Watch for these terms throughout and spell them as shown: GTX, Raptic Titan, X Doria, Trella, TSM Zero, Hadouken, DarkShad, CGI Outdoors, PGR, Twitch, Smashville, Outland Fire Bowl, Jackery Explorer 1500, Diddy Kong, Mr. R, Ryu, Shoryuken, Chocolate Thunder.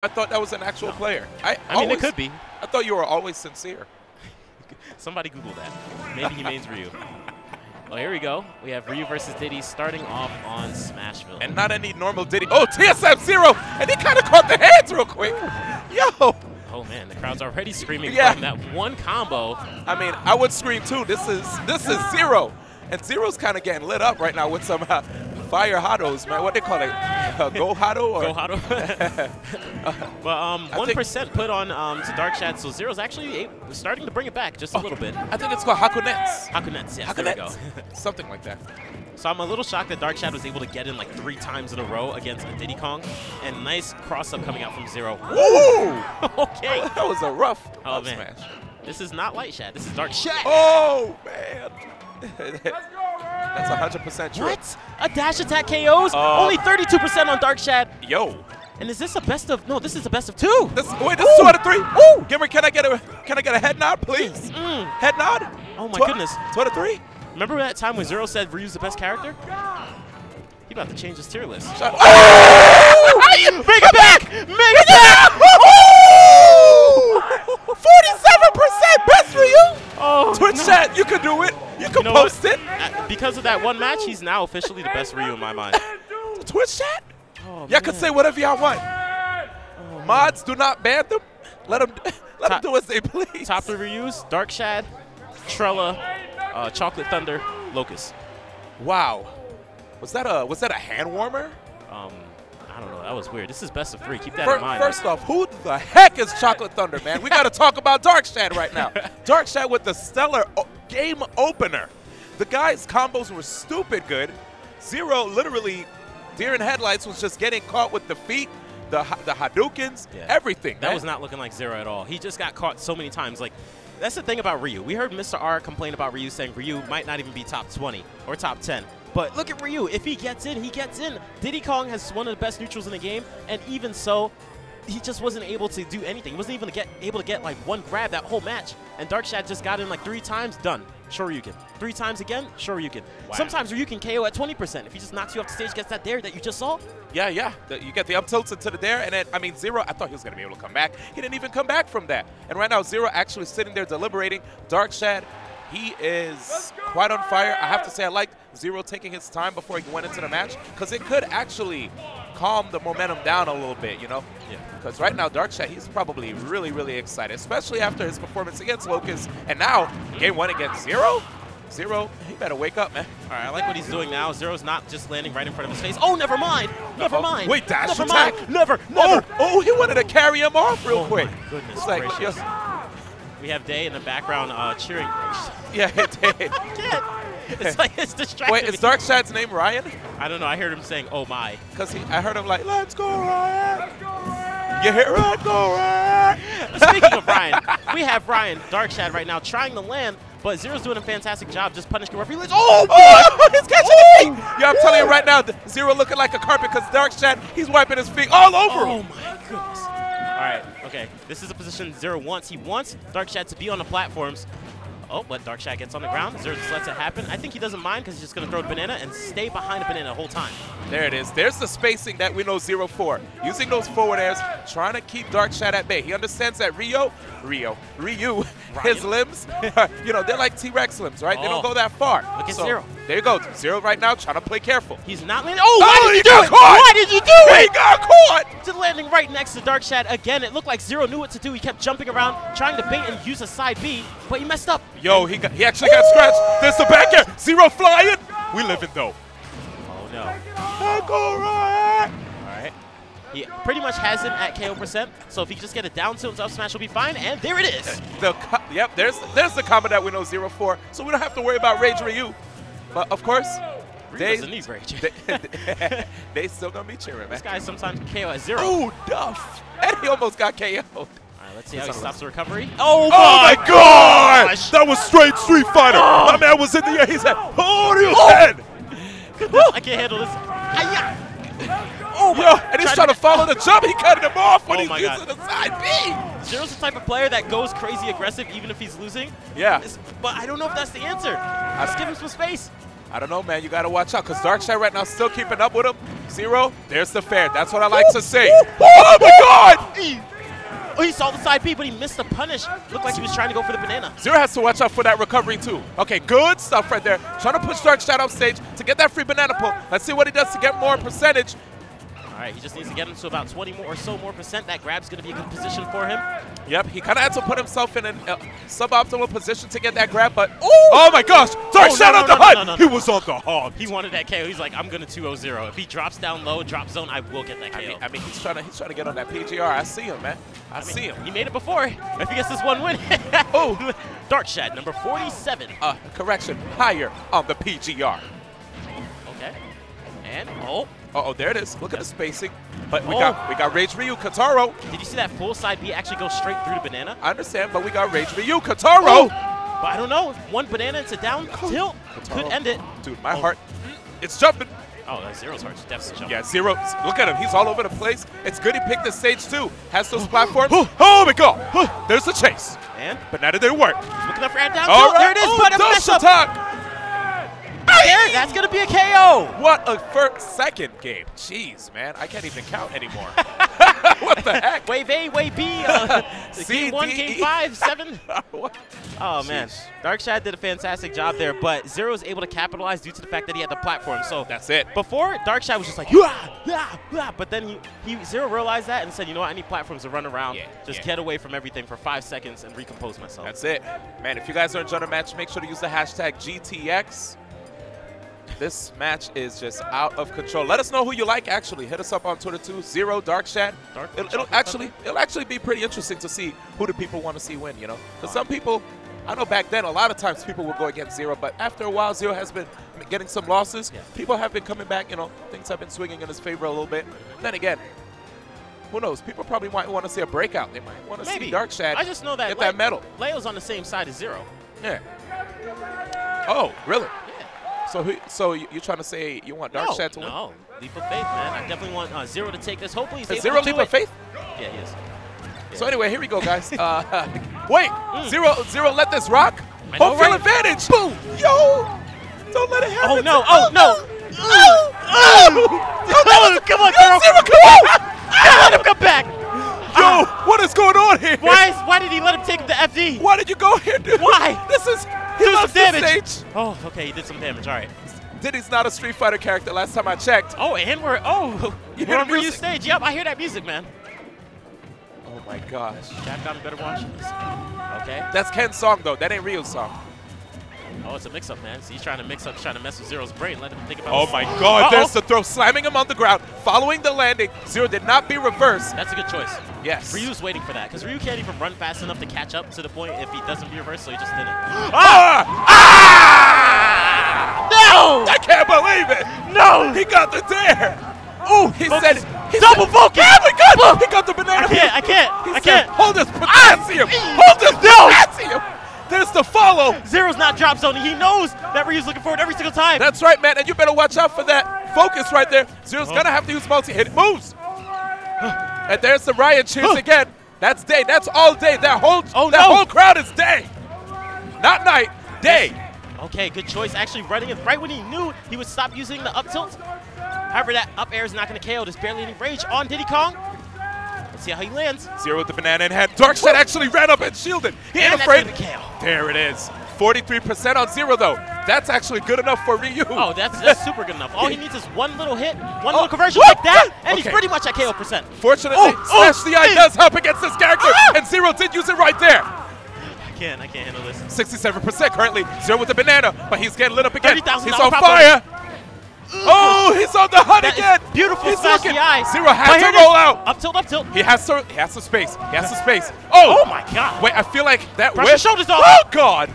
I thought that was an actual player. I mean, it could be. I thought you were always sincere. Somebody Google that. Maybe he means Ryu. Oh, here we go. We have Ryu versus Diddy starting off on Smashville. And not any normal Diddy. Oh, TSM Zero! And he kind of caught the hands real quick. Yo! Oh, man, the crowd's already screaming from that one combo. I mean, I would scream, too. This is Zero. And Zero's kind of getting lit up right now with some fire hados, man. What they call it? Go hado? Or? Go hado. But 1% put on to DarkShad, so Zero's actually starting to bring it back just a little bit. I think it's called Hakunets. Hakunets, yes, Hakunets. There we go. Something like that. So I'm a little shocked that DarkShad was able to get in like 3 times in a row against a Diddy Kong. And nice cross-up coming out from Zero. Woo! Okay. That was a rough smash. This is not Light Shad. This is DarkShad. Oh, man. That's 100% true. What? A dash attack KOs? Only 32% on DarkShad. Yo. And is this a best of? No, this is a best of 2. Wait, this is 2 out of 3. Ooh. Gimmer, can I get a head nod, please? Head nod? Oh my goodness. 2 out of 3. Remember that time when Zero said Ryu's the best character? He about to change his tier list. Shut up. Oh! Make it back! Make it back! Ooh! 47% best for you. Oh, Twitch chat, you can do it. You can post it. Because of that one match, he's now officially the best Ryu in my mind. Twitch chat? Oh, y'all can say whatever y'all want. Oh, mods, do not ban them. Let them do as they please. Top 3 Ryus, DarkShad, Trella, Chocolate Thunder, Locust. Wow. Was that a hand warmer? I don't know. That was weird. This is best of 3. Keep that in mind. First off, who the heck is Chocolate Thunder, man? We got to talk about DarkShad right now. DarkShad with the stellar game opener. The guy's combos were stupid good. Zero, literally, deer in headlights, was just getting caught with the feet, the Hadoukens, everything. That was not looking like Zero at all. He just got caught so many times. Like, that's the thing about Ryu. We heard Mr. R complain about Ryu, saying Ryu might not even be top 20 or top 10. But look at Ryu. If he gets in, he gets in. Diddy Kong has one of the best neutrals in the game, and even so, he just wasn't able to do anything. He wasn't even able to get like one grab that whole match, and DarkShad just got in like 3 times, done. Shoryuken. 3 times again, Shoryuken. Wow. Sometimes Ryu can KO at 20%. If he just knocks you off the stage, gets that dare that you just saw. Yeah, yeah. You get the up tilts into the dare, and then, I mean, Zero, I thought he was going to be able to come back. He didn't even come back from that. And right now, Zero actually sitting there deliberating. DarkShad, he is quite on fire. I have to say I like Zero taking his time before he went into the match because it could actually calm the momentum down a little bit, you know? Yeah. Because right now, DarkShad, he's probably really, really excited, especially after his performance against Locust. And now, game 1 against Zero? Zero, he better wake up, man. All right, I like what he's doing now. Zero's not just landing right in front of his face. Oh, never mind. Never mind. Wait, dash attack? Never. Oh, he wanted to carry him off real quick. My goodness gracious. We have Day in the background cheering. Yeah, Day. It's like it's distracting. Wait, is DarkShad's name Ryan? I don't know. I heard him saying, "Oh my," because I heard him like, "Let's go, Ryan." Let's go, Ryan. You hear? Let's go, Ryan. Speaking of Ryan, we have Ryan DarkShad right now trying to land, but Zero's doing a fantastic job just punishing wherever he lands. Oh, he's catching the feet. Yeah, I'm telling you right now, Zero looking like a carpet because DarkShad, he's wiping his feet all over him. Oh my goodness. All right, okay. This is a position Zero wants. He wants DarkShad to be on the platforms. Oh, but DarkShad gets on the ground. Zero just lets it happen. I think he doesn't mind because he's just going to throw the banana and stay behind the banana the whole time. There it is. There's the spacing that we know Zero for. Using those forward airs, trying to keep DarkShad at bay. He understands that Ryu, Ryan. His limbs, you know, they're like T-Rex limbs, right? Oh. They don't go that far. Look at Zero. There you go. Zero right now trying to play careful. He's not landing. Oh, why did you do it? He got caught. Just landing right next to DarkShad again. It looked like Zero knew what to do. He kept jumping around, trying to bait and use a side B, but he messed up. Yo, he actually got scratched. There's the back air. Zero flying. We living, though. Oh, no. All right. He pretty much has him at KO percent, so if he just get a down tilt and up smash, he'll be fine, and there it is. Yep, there's the combo that we know Zero for, so we don't have to worry about Rage Ryu. But, of course, they still going to be cheering, man. This guy sometimes KO at Zero. Ooh, duff. And he almost got KO'd. Let's see how he stops the recovery. Oh, my God! That was straight Street Fighter. My man was in the air. He said, "Hold your head." I can't handle this. Oh, yo, and he's trying to follow the jump. He cut him off when he's using the side B. Zero's the type of player that goes crazy aggressive even if he's losing. Yeah. But I don't know if that's the answer. Let's give him some space. I don't know, man. You got to watch out because DarkShad right now still keeping up with him. Zero, there's the fair. That's what I like to say. Oh, my God! He saw the side B, but he missed the punish. Looked like he was trying to go for the banana. Zero has to watch out for that recovery, too. Okay, good stuff right there. Trying to push DarkShad off stage to get that free banana pull. Let's see what he does to get more percentage. All right, he just needs to get him to about 20 more or so more percent. That grab's going to be a good position for him. Yep, he kind of had to put himself in a suboptimal position to get that grab, but oh my gosh, DarkShad on the hunt! He was on the hog. He wanted that KO. He's like, I'm going to 2-0-0. If he drops down low, drop zone, I will get that KO. I mean, he's trying to get on that PGR. I see him, man. I mean, I see him. He made it before. If he gets this one win, oh, DarkShad, number 47. Correction, higher on the PGR. Okay, and oh, there it is. Look at the spacing. But we got Rage Ryu Kataro. Did you see that full side B actually go straight through the banana? I understand, but we got Rage Ryu Kataro. But I don't know. One banana into down tilt could end it. Dude, my heart, it's jumping. Oh, that's Zero's heart. Definitely jumping. Yeah, Zero. Look at him. He's all over the place. It's good he picked the stage too. Has those platforms. Oh my God. There's the chase. And banana didn't work. Looking up for that down tilt. There it is. But a mess up. There, that's going to be a KO. What a first second game. Jeez, man. I can't even count anymore. What the heck? Wave A, wave B. Game 1, game 5, 7. Oh, man. DarkShad did a fantastic job there, but Zero is able to capitalize due to the fact that he had the platform. So that's it. Before, DarkShad was just like, but then Zero realized that and said, you know what? I need platforms to run around. Just get away from everything for 5 seconds and recompose myself. That's it. Man, if you guys are enjoying the match, make sure to use the hashtag GTX. This match is just out of control. Let us know who you like, actually. Hit us up on Twitter, too. Zero, DarkShad. It'll actually be pretty interesting to see who the people want to see win, you know? Because some people, I know back then, a lot of times people would go against Zero, but after a while, Zero has been getting some losses. Yeah. People have been coming back, you know? Things have been swinging in his favor a little bit. And then again, who knows? People probably might want to see a breakout. They might want to see DarkShad get that medal. Leo's on the same side as Zero. Yeah. Oh, really? So you're trying to say you want DarkShad to win? No, leap of faith, man. I definitely want Zero to take this. Hopefully he's able to do it. Zero leap of faith? Yeah, he is. Yeah. So anyway, here we go, guys. Wait, Zero, let this rock. Home field advantage. Boom. Yo, don't let it happen. Oh, no. Oh, no. Oh, come on, girl. Zero, come on. Let him come back. Yo, what is going on here? Why did he let him take the FD? Why did you go here, dude? Why? This is... He did some damage. Oh, okay, he did some damage. All right. Diddy's not a Street Fighter character last time I checked. Oh, and we're we're on Ryu's stage. Yep, I hear that music, man. Oh my gosh. That got a better watch. Okay. That's Ken's song though. That ain't Ryu's song. Oh, it's a mix-up, man. So he's trying to mix up, trying to mess with Zero's brain. Let him think about it. Oh my God, there's the throw, slamming him on the ground, following the landing. Zero did not be reversed. That's a good choice. Yes. Ryu's waiting for that, because Ryu can't even run fast enough to catch up to the point if he doesn't be reversed, so he just didn't. No! I can't believe it! No! He got the dare! Oh, he said double focus! Oh my God! He got the banana! I can't! Hold this potassium! Hold this potassium! There's the follow. Zero's not drop zoning. He knows that Ryu's looking forward every single time. That's right, man. And you better watch out for that focus right there. Zero's going to have to use multi-hit moves. And there's the riot cheers again. That's day. That's all day. That whole crowd is day. Not night. Day. Okay, good choice. Actually running it right when he knew he would stop using the up tilt. However, that up air is not going to KO. There's barely any rage on Diddy Kong. Let's see how he lands. Zero with the banana in hand. DarkShad actually ran up and shielded. He ain't afraid. There it is. 43% on Zero, though. That's actually good enough for Ryu. Oh, that's super good enough. All he needs is one little hit, one little conversion like that, and he's pretty much at KO percent. Fortunately, Smash the Eye does help against this character, and Zero did use it right there. I can't handle this. 67% currently. Zero with the banana, but he's getting lit up again. He's on fire. Oh, he's on the hunt again! Beautiful Smash the Eye. Zero has to roll out. Up tilt, up tilt. He has to space. He has to space. Oh my God! Wait, I feel like that. Brush your shoulders off. Oh God!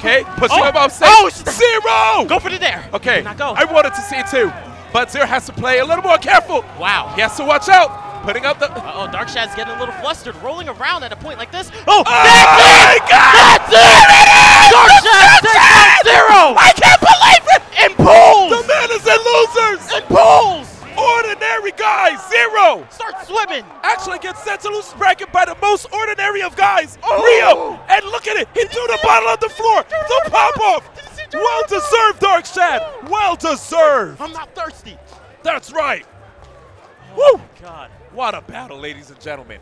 Okay, pushing him off stage. Oh, Zero! Go for the dare. Okay, I wanted to see it too, but Zero has to play a little more careful. Wow. He has to watch out. Putting up the. Oh, DarkShad's getting a little flustered, rolling around at a point like this. Oh! That's it! That's it! DarkShad takes Zero. I can't believe it. And pulls! The man is in losers! And pulls! Ordinary guy, Zero! Start swimming! Actually gets sent to losers bracket by the most ordinary of guys, Ryu! And look at it! He threw the bottle on the floor! The pop-off! Well deserved, DarkShad! Well deserved! I'm not thirsty! That's right! Oh, woo! God. What a battle, ladies and gentlemen.